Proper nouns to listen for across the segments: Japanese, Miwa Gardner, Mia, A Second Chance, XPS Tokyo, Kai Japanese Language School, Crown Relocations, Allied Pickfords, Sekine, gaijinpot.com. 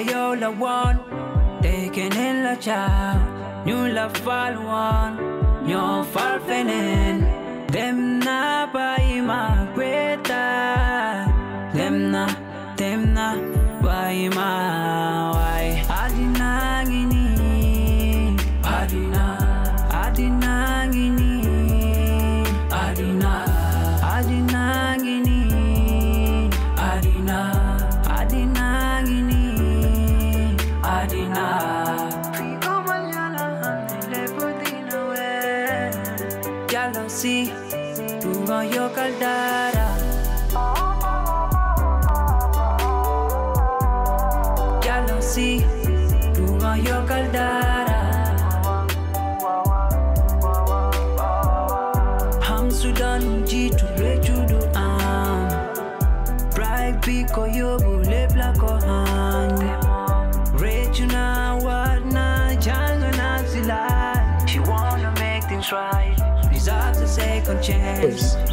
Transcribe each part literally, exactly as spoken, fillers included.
yo la one, taking in la child, you la fall one, you fall fenin. Dem na pa imagreta, dem na, dem na pa imaway. Adina gini, adina, adina gini, adina, adina gini, adina. Si tú no yo caldara, ya lo si tú no yo caldara. Ham Sudan ji tu rejudu am, bright pico yo bule blanco han. Rejuna what na jango na zila. She wanna make things right. Yes, yes, I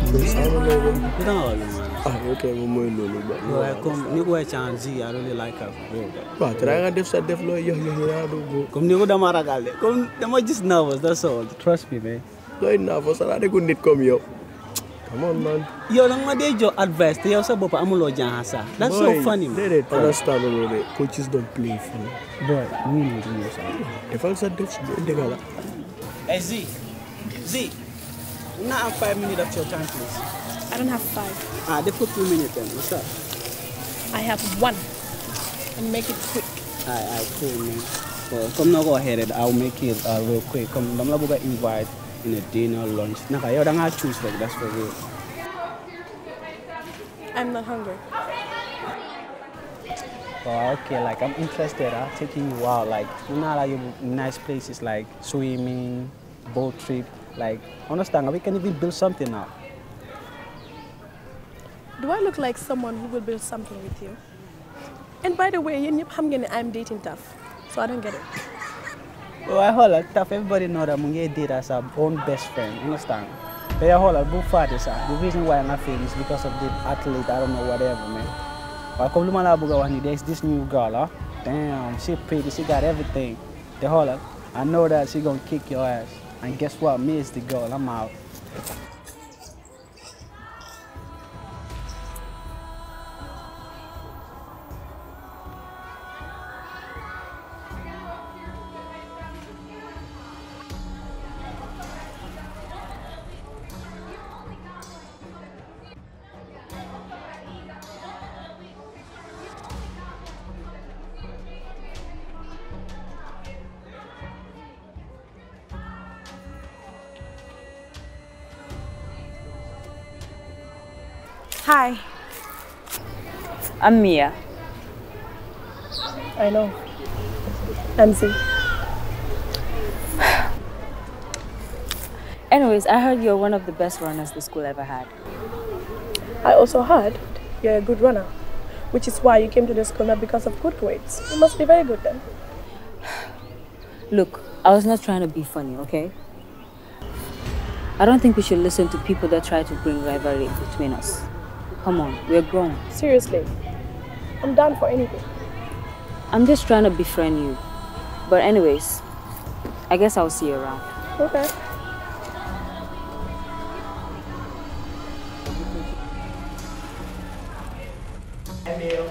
don't know what. No, no. Ah, okay, we might know, but no. I come, you go a chance, I really like her. But try to do some deaf lawyer, you hear do. Come, you go to Maragal. Come, I'm just nervous. That's all. Trust me, man. No, I'm nervous. I don't need come here. Come on, man. Yo, lang made your advice. They also bought amulo jansa. That's so funny, man. Understand all the coaches don't play for me. Boy, we need to know something. If I'm sad, don't dig it. Hey, Z, Z. Now I have five minutes of your time, please. I don't have five. Ah, they put two minutes then. What's up? I have one. And make it quick. Alright, alright, cool, man. Well, come now, go ahead and I'll make it uh, real quick. Come, I'm going to invite in a dinner, lunch. Nah, I don't have to choose, like, that's for real. I'm not hungry. Oh, okay, like, I'm interested. I'm taking you out. Like, you know, like, nice places like swimming, boat trip. Like, understand, we can even build something now. Do I look like someone who will build something with you? And by the way, I'm dating Tough, so I don't get it. Well, I hold like Tough, everybody knows that Munge did as our own best friend, understand? But I hold like both fathers, the reason why I'm not feeling is because of the athlete, I don't know, whatever, man. But I there's this new girl, huh? Damn, she pretty, she got everything. The whole, like, I know that she gonna kick your ass. And guess what? Me is the girl. I'm out. Hi, I'm Mia. I know. I'm Z. Anyways, I heard you're one of the best runners the school ever had. I also heard you're a good runner, which is why you came to the school, not because of good grades. You must be very good then. Look, I was not trying to be funny, okay? I don't think we should listen to people that try to bring rivalry between us. Come on, we're grown. Seriously, I'm down for anything. I'm just trying to befriend you. But anyways, I guess I'll see you around. Okay. You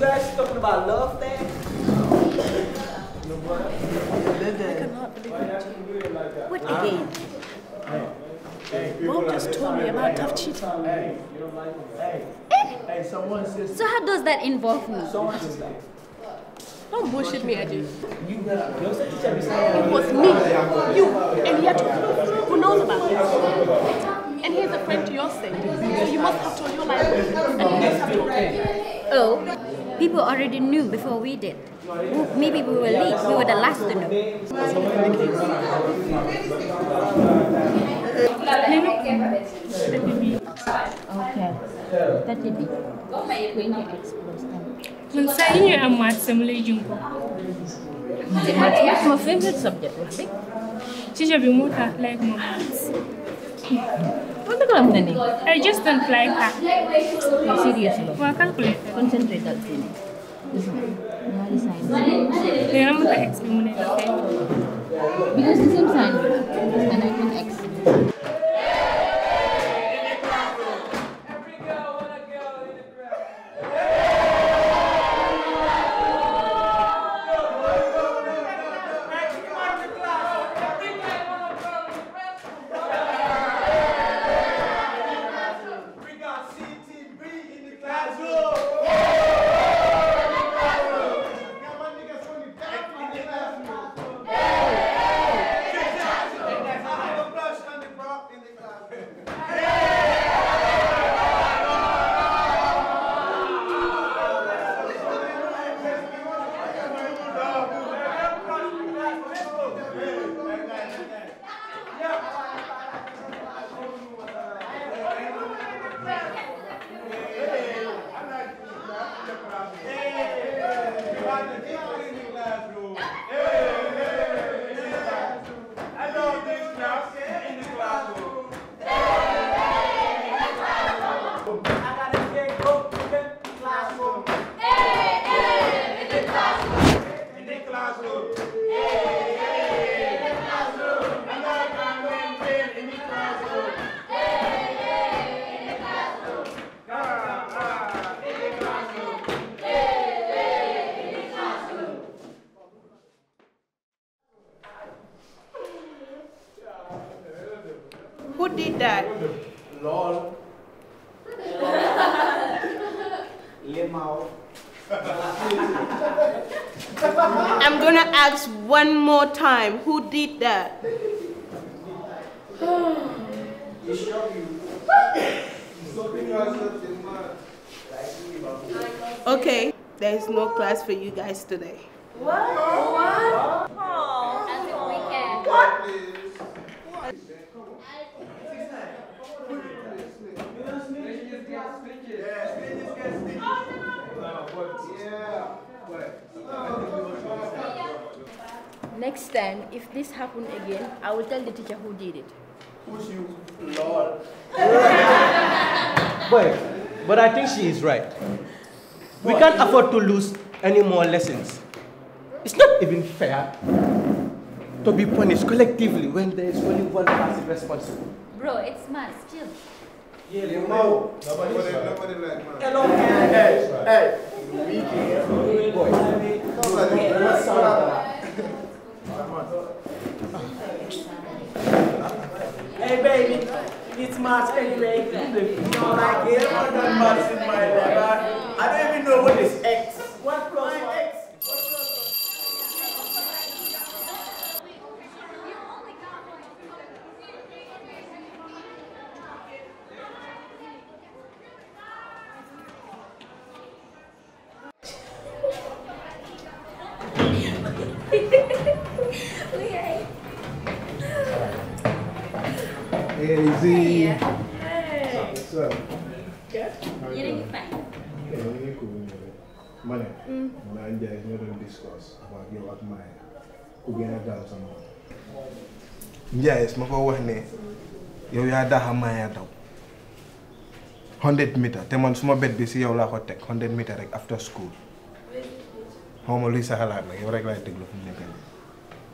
guys talking about love thing? I cannot believe it. What again? Mom just told me about Tough cheating. Hey, you don't like me. Hey, hey, someone says. So how does that involve me? Someone says that. Don't bullshit me, Ajay. You, it was me, you, and Yato, who knows about this. And he's a friend to your side, so you must have told your life, and he must have told me. Oh, people already knew before we did. Maybe we were late. We were the last to know. Okay. That did it. When you explode them. When saying I'm maths, I'm leading. Maths, my favorite subject. Teacher, be more like maths. What the hell is that? I just don't like her. Seriously. Concentrate on it. Tignan mo tayo, explain mo na yun, okay? Because the same sign, and I can X. Who did that? Lol. Lemao. I'm gonna ask one more time. Who did that? You show you. Okay. There is no class for you guys today. What? What? Oh. As if we can. What? Next time, if this happens again, I will tell the teacher who did it. Who's you? Lord. But, but I think she is right. We can't afford to lose any more lessons. It's not even fair to be punished collectively when there is only one person responsible. Bro, it's smart, chill. Yeah, you know. Nobody like man. Hello, man. Hey, hey. We can. Boy. What's up? Hey, baby. It's March anyway. You know, like, yeah, I've done March in my life. I don't even know what is X. What plus X? Easy. Hey, hey. What's up? Good? You didn't get money. Mm. I don't discuss about your work, my dance. Yes, my wife, you are the Hamaya. one hundred meters. The man's my bed, busy, you are one hundred meters after school. How much is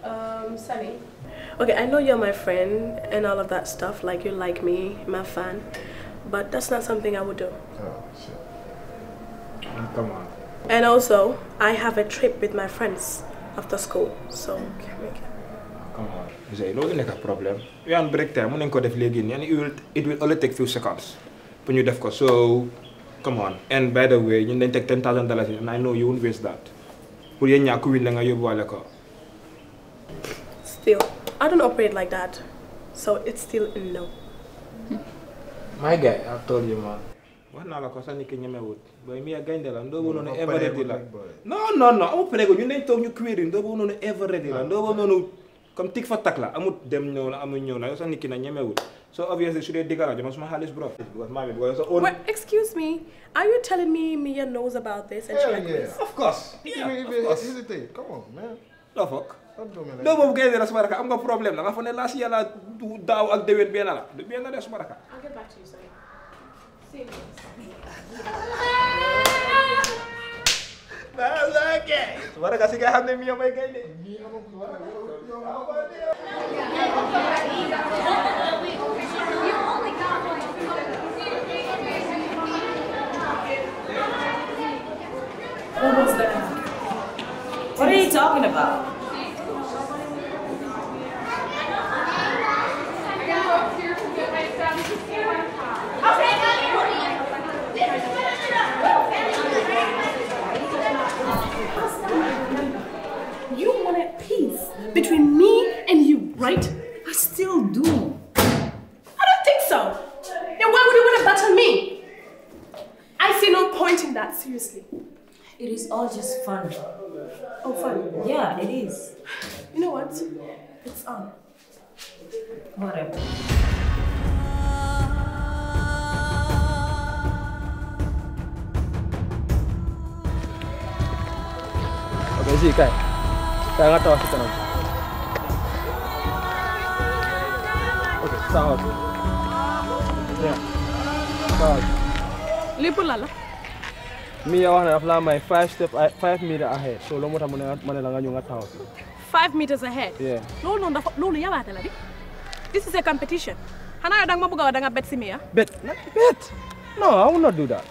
Um, Sunny. Okay, I know you're my friend and all of that stuff, like you like me, I'm a fan, but that's not something I would do. Oh, shit. Come on. And also, I have a trip with my friends after school, so okay, make it. Come on. It's a problem. We are on break time, we can do it again. It will only take a few seconds when you do it. So, come on. And by the way, you can take ten thousand dollars and I know you won't waste that. You can't do it. Still, I don't operate like that, so it's still a no. My guy, I've told you, man. What now? Because I need to know But me again, they don't want to ever ready. No, no, no. I'm prego. You need to you querying. Don't want to ever ready. Don't want to come tick for tack la. I'm with them now. I'm with you now. So I need to know. So obviously, should I dig out? You must have this, bro. Because my because your own. Excuse me. Are you telling me Mia knows about this? And yeah, she yeah. Of course. Yeah, of course. Here's the thing. Come on, man. The fuck. No, but guys, there's a I'm got problem. I'm going to last year la do daw ak dewen ben la. De ben la there's baraka. I'll get back to you, sorry. See you. Suara kasih ke hati Mia baik ini. Mia mau keluar. Almost there. What are you talking about? You wanted peace between me and you, right? I still do. I don't think so. Then why would you want to battle me? I see no point in that, seriously. It is all just fun. Oh, fun? Yeah, it is. You know what? It's on. Whatever. Easy kan? Saya nggak tahu kita nanti. Oke, sahur. Ya, sahur. Lipu lala. Mia wana flama five step five meter ahead. So lomo tamu nengah mana langan yungat sahur. Five meters ahead. Yeah. Lolo nda lolo ya batal lagi. This is a competition. Hana adang mabuga adang bet si Mia. Bet? Bet? No, I will not do that.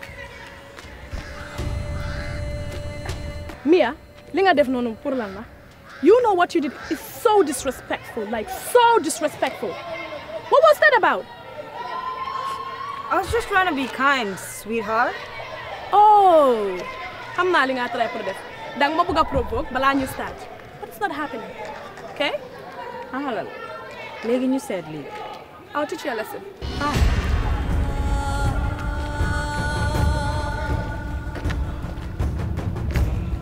Mia. You know what you did is so disrespectful, like so disrespectful. What was that about? I was just trying to be kind, sweetheart. Oh, I'm not going to try for this. I'm going to provoke, but I'm going to start. But it's not happening, okay? Ah, Megan, you said leave. I'll teach you a lesson. Ah.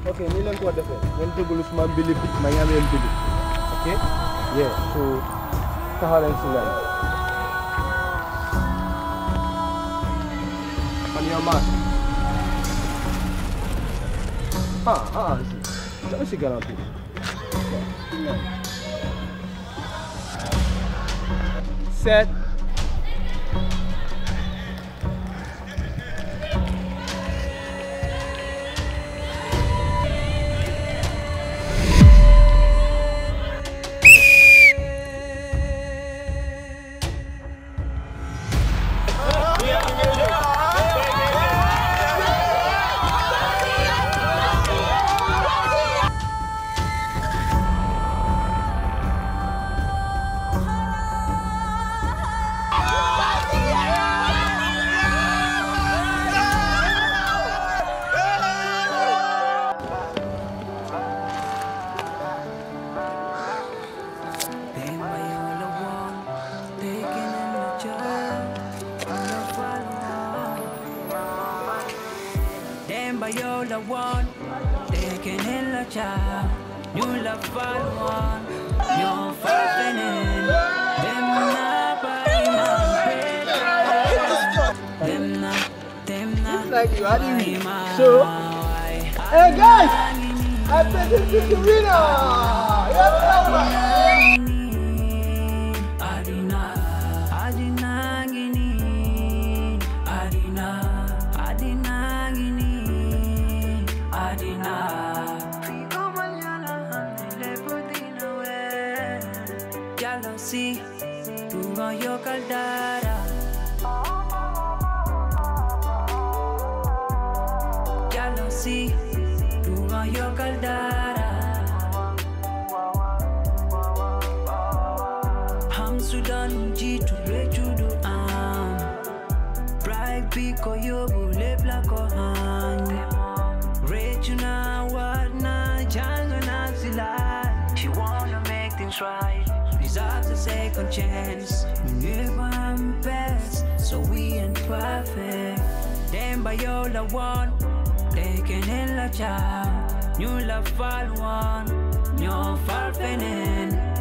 Okay, I'm going to go to the I'm going to go to the Okay? Yeah, so... Sahara and Sudan. On your mark. Ah, ah, see. That was a guarantee. Set. You're the one taking in the child. You love fun one. You're fighting in. Them not buying up. Them not. Them not. Like you are doing. So, hey guys, I bet this is the winner. Yes, see, tu vas yo caldara. Ya lo sé, tu vas yo caldara. Ham Sudan ji tu le judo am. Bright pico yo bule blaco hang. Regina what na jango na zila. She wanna make things right. Deserves a second chance. We never am best, so we ain't perfect. Then by all the one, taking in the child. You love fall one, you're fall in.